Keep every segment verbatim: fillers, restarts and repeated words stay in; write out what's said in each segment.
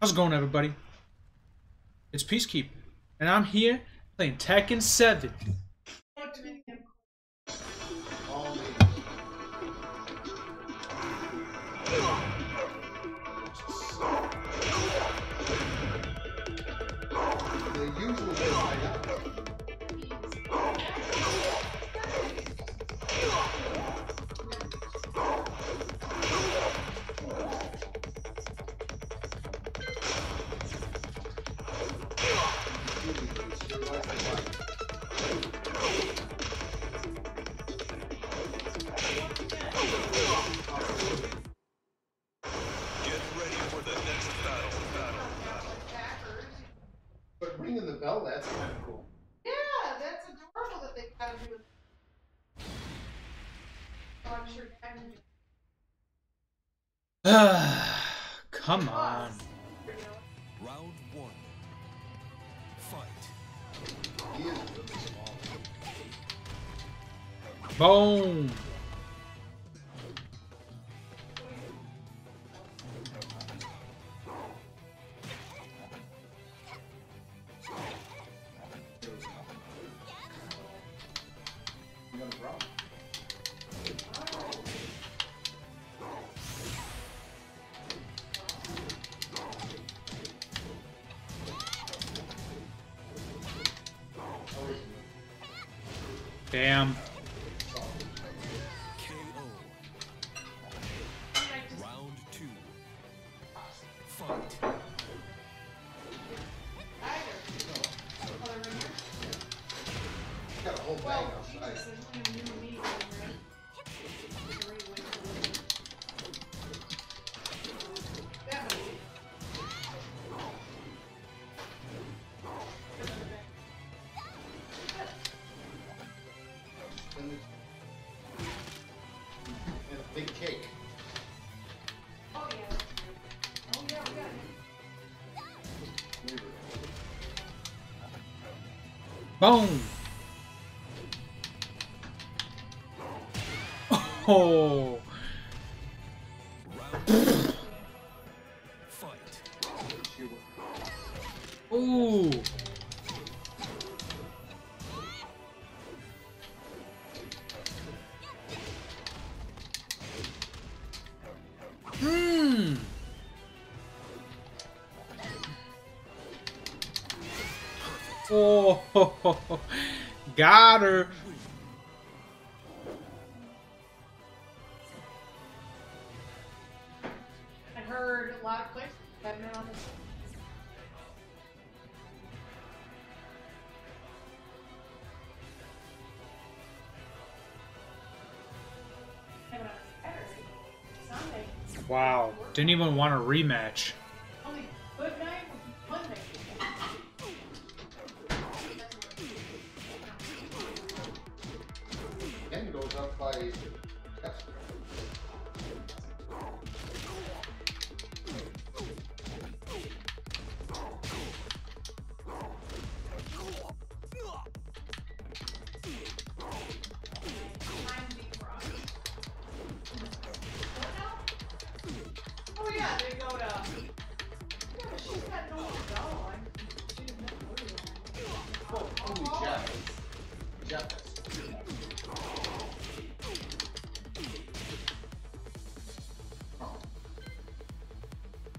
How's it going, everybody? It's Peacekeeper, and I'm here playing Tekken seven. Bell, that's kind of cool. Yeah, that's adorable that they gotta do it. Oh, I'm sure ah, come on. Round one. Fight. Boom. Damn. K O. Round two. Fight. Got a whole bag outside. Big cake. Oh yeah. Oh yeah, we got it. Boom. Oh. Fight. Ooh. Hmm. Oh, ho, ho, ho. Got her. I heard a lot of clicks. I've been on this. Wow, didn't even want a rematch. And goes up by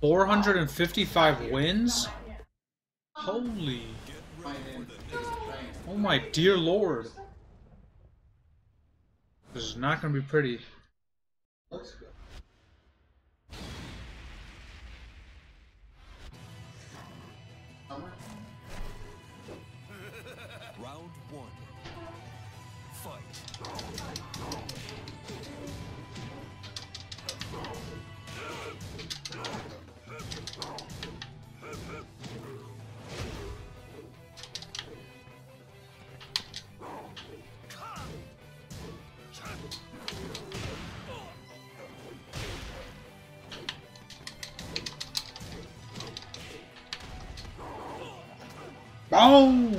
four hundred fifty-five wins? Holy. Oh my dear lord. This is not going to be pretty. Let's go. Round one. Fight. Oh!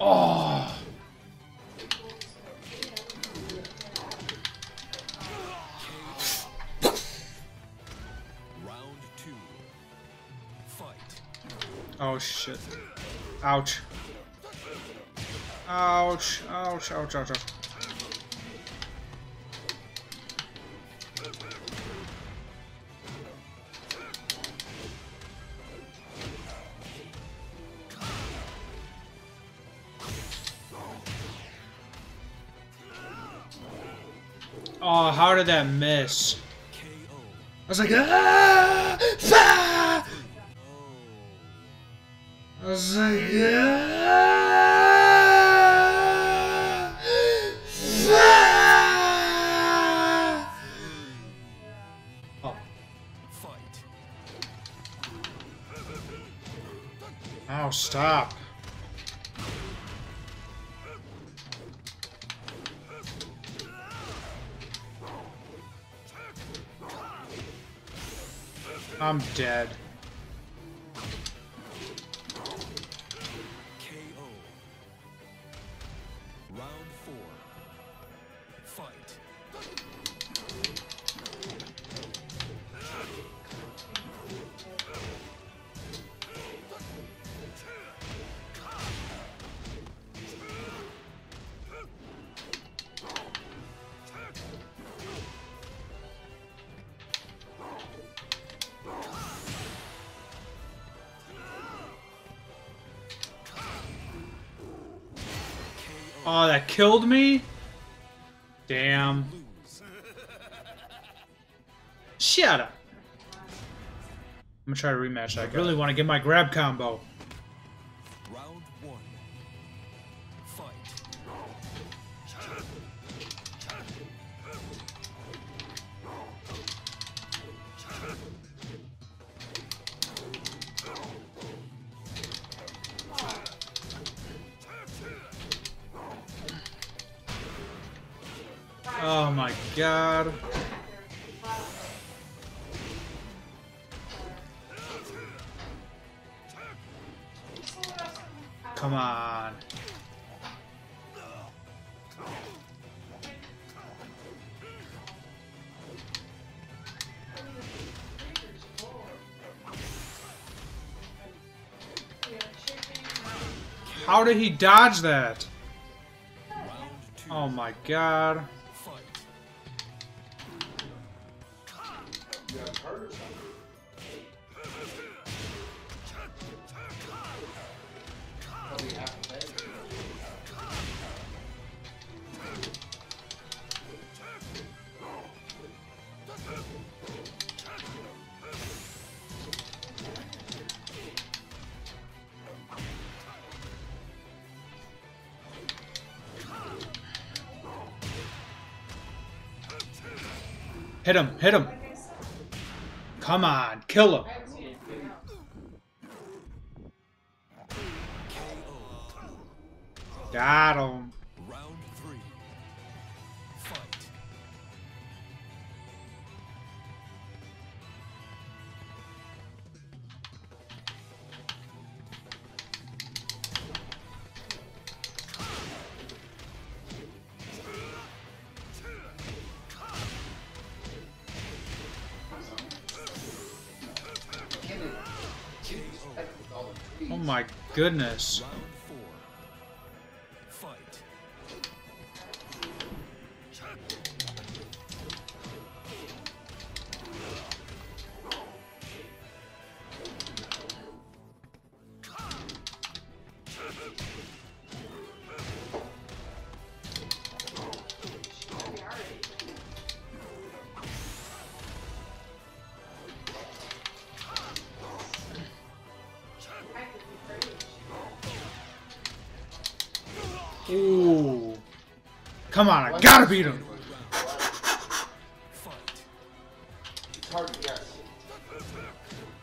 Oh! Round two. Fight. Oh shit. Ouch. Ouch, ouch, ouch, ouch, ouch. Oh, how did that miss? I was like, ah! Ah! I was like, ah! Ah! Oh. Oh, stop. I'm dead. K O. Round four. Oh, that killed me? Damn. Shut up. I'm gonna try to rematch that. I really want to get my grab combo. Round one. Fight. Oh my god. Come on. How did he dodge that? Oh my god. Hit him, hit him. Come on, kill him. Got him. Round three. Fight. Oh my goodness. Ooh. Come on, I gotta beat him.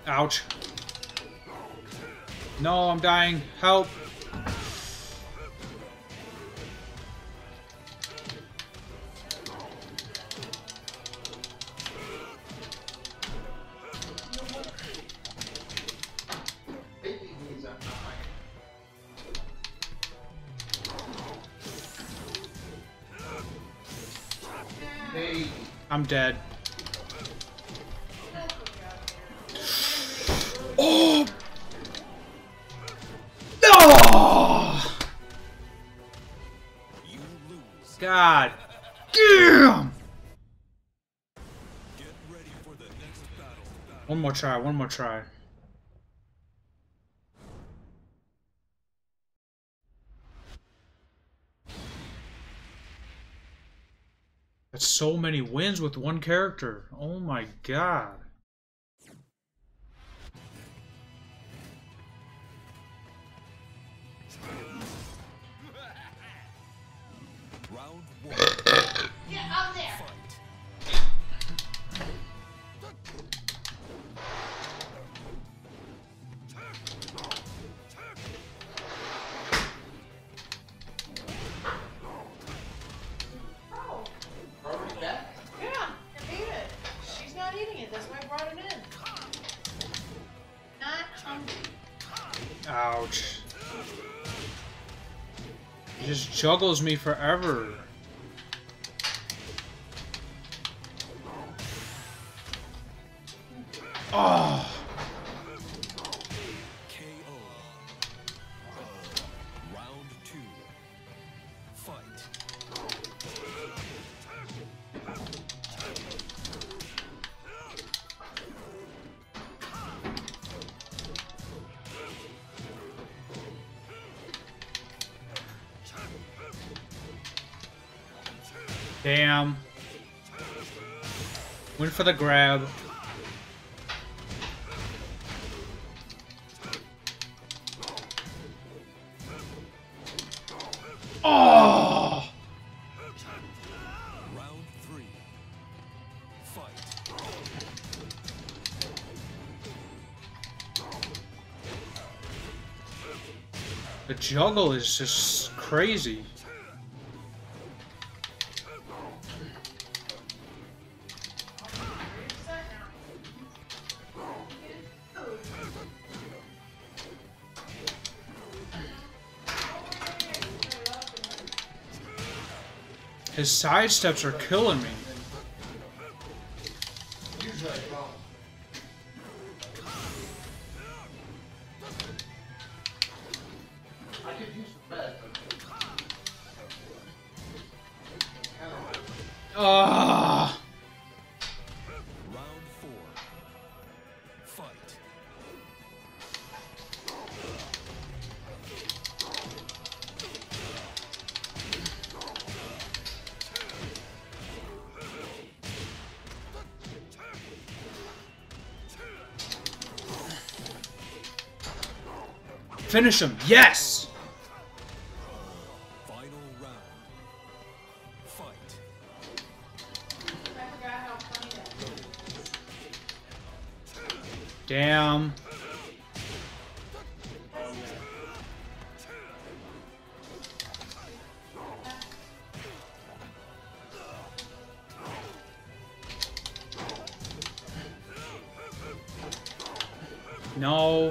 Ouch. No, I'm dying. Help. I'm dead. Oh! Oh! God damn! One more try, one more try. That's so many wins with one character. Oh my god. Round one. Get out there. Ouch. He just juggles me forever. Oh. K O. Round two. Damn. Went for the grab. Oh! Round three. Fight. The juggle is just crazy. His side steps are killing me. Ah! Round four. Fight. Finish him. Yes. Final round. Fight. I forgot how funny that is. Damn. No.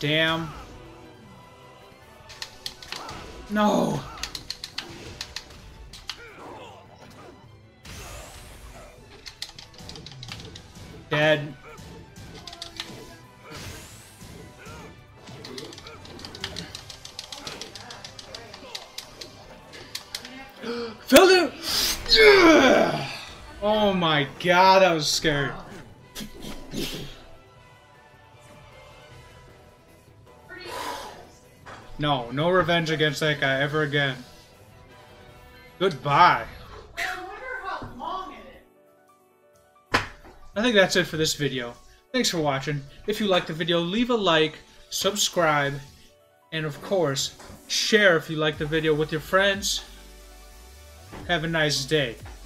Damn. No. Dead. Fell down. Yeah! Oh my god, that was scary. No, no revenge against that guy ever again. Goodbye. I wonder how long it is. I think that's it for this video. Thanks for watching. If you liked the video, leave a like, subscribe, and of course, share if you liked the video with your friends. Have a nice day.